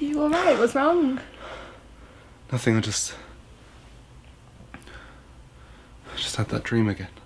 You all right? What's wrong? Nothing, I just had that dream again.